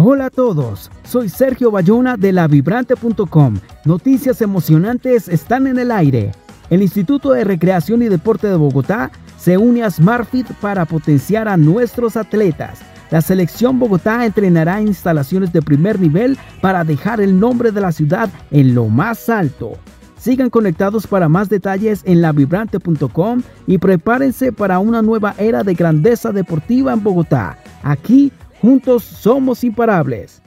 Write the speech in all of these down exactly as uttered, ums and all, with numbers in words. Hola a todos, soy Sergio Bayona de lavibrante punto com. Noticias emocionantes están en el aire. El Instituto de Recreación y Deporte de Bogotá se une a Smart Fit para potenciar a nuestros atletas. La selección Bogotá entrenará instalaciones de primer nivel para dejar el nombre de la ciudad en lo más alto. Sigan conectados para más detalles en lavibrante punto com y prepárense para una nueva era de grandeza deportiva en Bogotá. Aquí juntos somos imparables.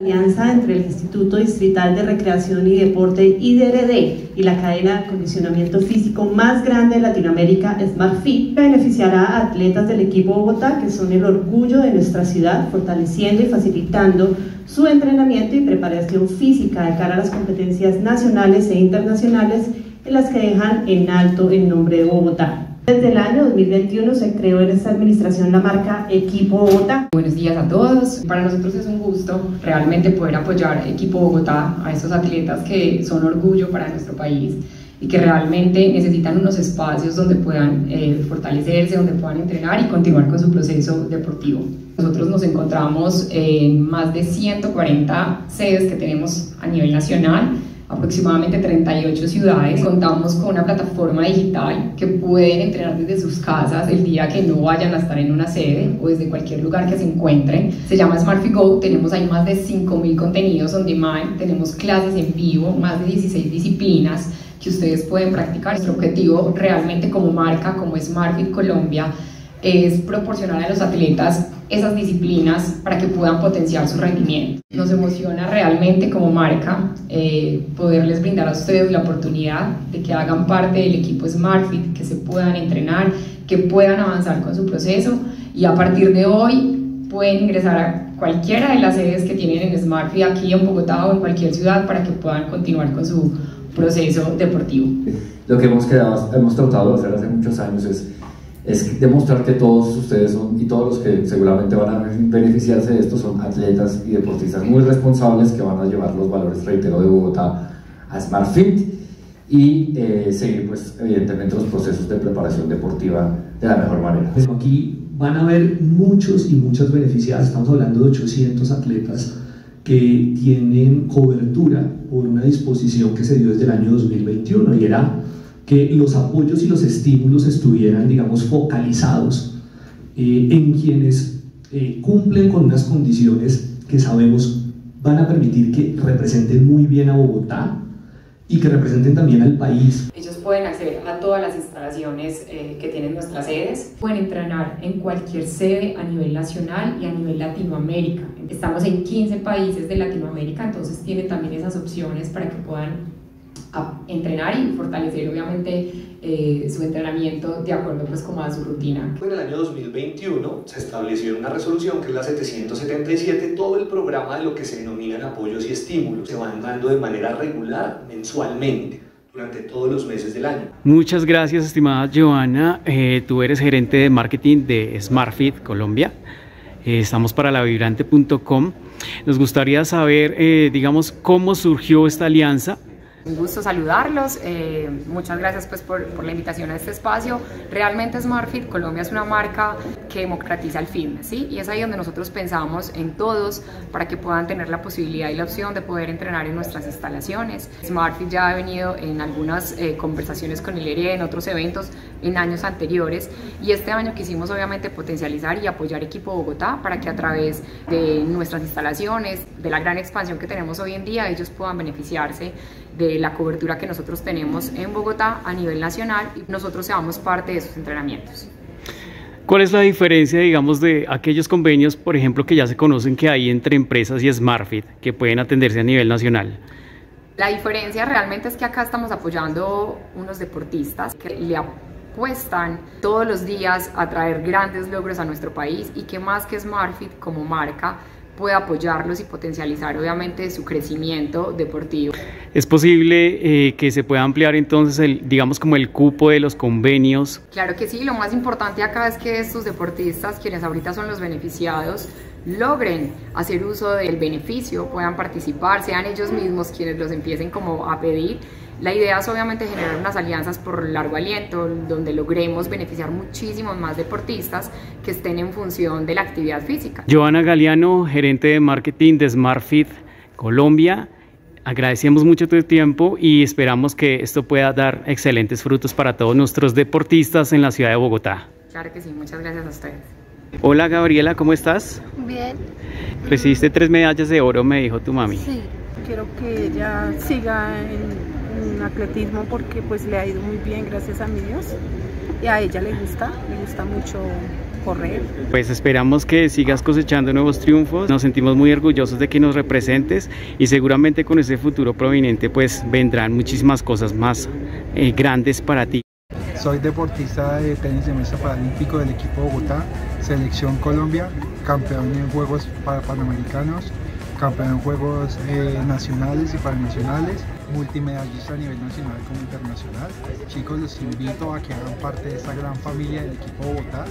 Alianza entre el Instituto Distrital de Recreación y Deporte I D R D y la cadena de condicionamiento físico más grande de Latinoamérica, Smart Fit, beneficiará a atletas del Equipo Bogotá que son el orgullo de nuestra ciudad, fortaleciendo y facilitando su entrenamiento y preparación física de cara a las competencias nacionales e internacionales en las que dejan en alto el nombre de Bogotá. Desde el año dos mil veintiuno se creó en esta administración la marca Equipo Bogotá. Buenos días a todos. Para nosotros es un gusto realmente poder apoyar Equipo Bogotá a esos atletas que son orgullo para nuestro país y que realmente necesitan unos espacios donde puedan eh, fortalecerse, donde puedan entrenar y continuar con su proceso deportivo. Nosotros nos encontramos en más de ciento cuarenta sedes que tenemos a nivel nacional, aproximadamente treinta y ocho ciudades. Contamos con una plataforma digital que pueden entrenar desde sus casas el día que no vayan a estar en una sede o desde cualquier lugar que se encuentren. Se llama Smart Fit Go. Tenemos ahí más de cinco mil contenidos on demand, tenemos clases en vivo, más de dieciséis disciplinas que ustedes pueden practicar. Nuestro objetivo realmente como marca, como Smart Fit Colombia, es proporcionar a los atletas esas disciplinas para que puedan potenciar su rendimiento. Nos emociona realmente como marca eh, poderles brindar a ustedes la oportunidad de que hagan parte del equipo Smart Fit, que se puedan entrenar, que puedan avanzar con su proceso, y a partir de hoy pueden ingresar a cualquiera de las sedes que tienen en Smart Fit aquí en Bogotá o en cualquier ciudad para que puedan continuar con su proceso deportivo. Lo que hemos, creado, hemos tratado de hacer hace muchos años es es demostrar que todos ustedes son, y todos los que seguramente van a beneficiarse de esto, son atletas y deportistas muy responsables que van a llevar los valores, reitero, de Bogotá a Smart Fit y eh, seguir, pues, evidentemente, los procesos de preparación deportiva de la mejor manera. Aquí van a haber muchos y muchas beneficiadas. Estamos hablando de ochocientos atletas que tienen cobertura por una disposición que se dio desde el año dos mil veintiuno, y era que los apoyos y los estímulos estuvieran, digamos, focalizados eh, en quienes eh, cumplen con unas condiciones que sabemos van a permitir que representen muy bien a Bogotá y que representen también al país. Ellos pueden acceder a todas las instalaciones eh, que tienen nuestras sedes, pueden entrenar en cualquier sede a nivel nacional y a nivel Latinoamérica. Estamos en quince países de Latinoamérica, entonces tienen también esas opciones para que puedan a entrenar y fortalecer, obviamente, eh, su entrenamiento de acuerdo, pues, como a su rutina. En el año dos mil veintiuno se estableció en una resolución que es la setecientos setenta y siete todo el programa de lo que se denominan apoyos y estímulos. Se van dando de manera regular, mensualmente, durante todos los meses del año. Muchas gracias, estimada Johana. Eh, tú eres gerente de marketing de Smart Fit Colombia. Eh, estamos para lavibrante punto com. Nos gustaría saber, eh, digamos, cómo surgió esta alianza. Un gusto saludarlos, eh, muchas gracias, pues, por, por la invitación a este espacio. Realmente Smart Fit Colombia es una marca que democratiza el fitness, ¿sí? Y es ahí donde nosotros pensamos en todos para que puedan tener la posibilidad y la opción de poder entrenar en nuestras instalaciones. Smart Fit ya ha venido en algunas eh, conversaciones con el I D R D, en otros eventos, en años anteriores, y este año quisimos obviamente potencializar y apoyar Equipo Bogotá para que a través de nuestras instalaciones, de la gran expansión que tenemos hoy en día, ellos puedan beneficiarse de la cobertura que nosotros tenemos en Bogotá a nivel nacional, y nosotros seamos parte de esos entrenamientos. ¿Cuál es la diferencia, digamos, de aquellos convenios, por ejemplo, que ya se conocen que hay entre empresas y Smart Fit, que pueden atenderse a nivel nacional? La diferencia realmente es que acá estamos apoyando unos deportistas que le cuestan todos los días a traer grandes logros a nuestro país, y que más que Smart Fit como marca puede apoyarlos y potencializar obviamente su crecimiento deportivo. ¿Es posible eh, que se pueda ampliar entonces el, digamos, como el cupo de los convenios? Claro que sí, lo más importante acá es que estos deportistas, quienes ahorita son los beneficiados, logren hacer uso del beneficio, puedan participar, sean ellos mismos quienes los empiecen como a pedir. La idea es obviamente generar unas alianzas por largo aliento, donde logremos beneficiar muchísimos más deportistas que estén en función de la actividad física. Johana Galeano, gerente de marketing de Smart Fit Colombia, agradecemos mucho tu tiempo y esperamos que esto pueda dar excelentes frutos para todos nuestros deportistas en la ciudad de Bogotá. Claro que sí, muchas gracias a ustedes. Hola Gabriela, ¿cómo estás? Bien. Recibiste tres medallas de oro, me dijo tu mami. Sí, quiero que ella siga en... en atletismo porque pues le ha ido muy bien, gracias a mi Dios, y a ella le gusta, le gusta mucho correr. Pues esperamos que sigas cosechando nuevos triunfos, nos sentimos muy orgullosos de que nos representes y seguramente con ese futuro prominente pues vendrán muchísimas cosas más eh, grandes para ti. Soy deportista de tenis de mesa paralímpico del Equipo Bogotá, Selección Colombia, campeón en Juegos Panamericanos, campeón en Juegos eh, nacionales y paranacionales, multimedallista a nivel nacional como internacional. Chicos, los invito a que hagan parte de esta gran familia del Equipo Bogotá,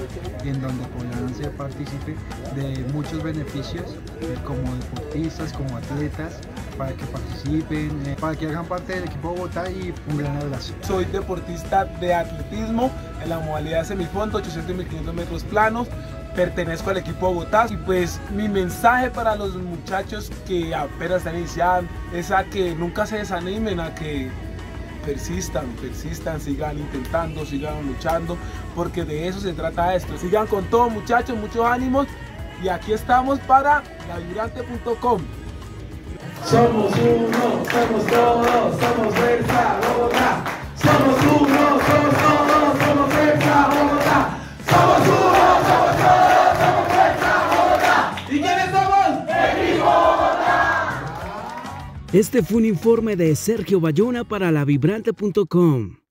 en donde podrán ser partícipe de muchos beneficios eh, como deportistas, como atletas, para que participen, eh, para que hagan parte del Equipo Bogotá, y un gran abrazo. Soy deportista de atletismo en la modalidad semifondo, ochocientos y mil quinientos metros planos. Pertenezco al Equipo Bogotá y pues mi mensaje para los muchachos que apenas están iniciando es a que nunca se desanimen, a que persistan, persistan, sigan intentando, sigan luchando, porque de eso se trata esto. Sigan con todo muchachos, muchos ánimos, y aquí estamos para lavibrante punto com. Somos uno, somos todos, somos fuerza Bogotá. Somos uno, somos todos, somos fuerza Bogotá. Somos uno, somos todos. Este fue un informe de Sergio Bayona para lavibrante punto com.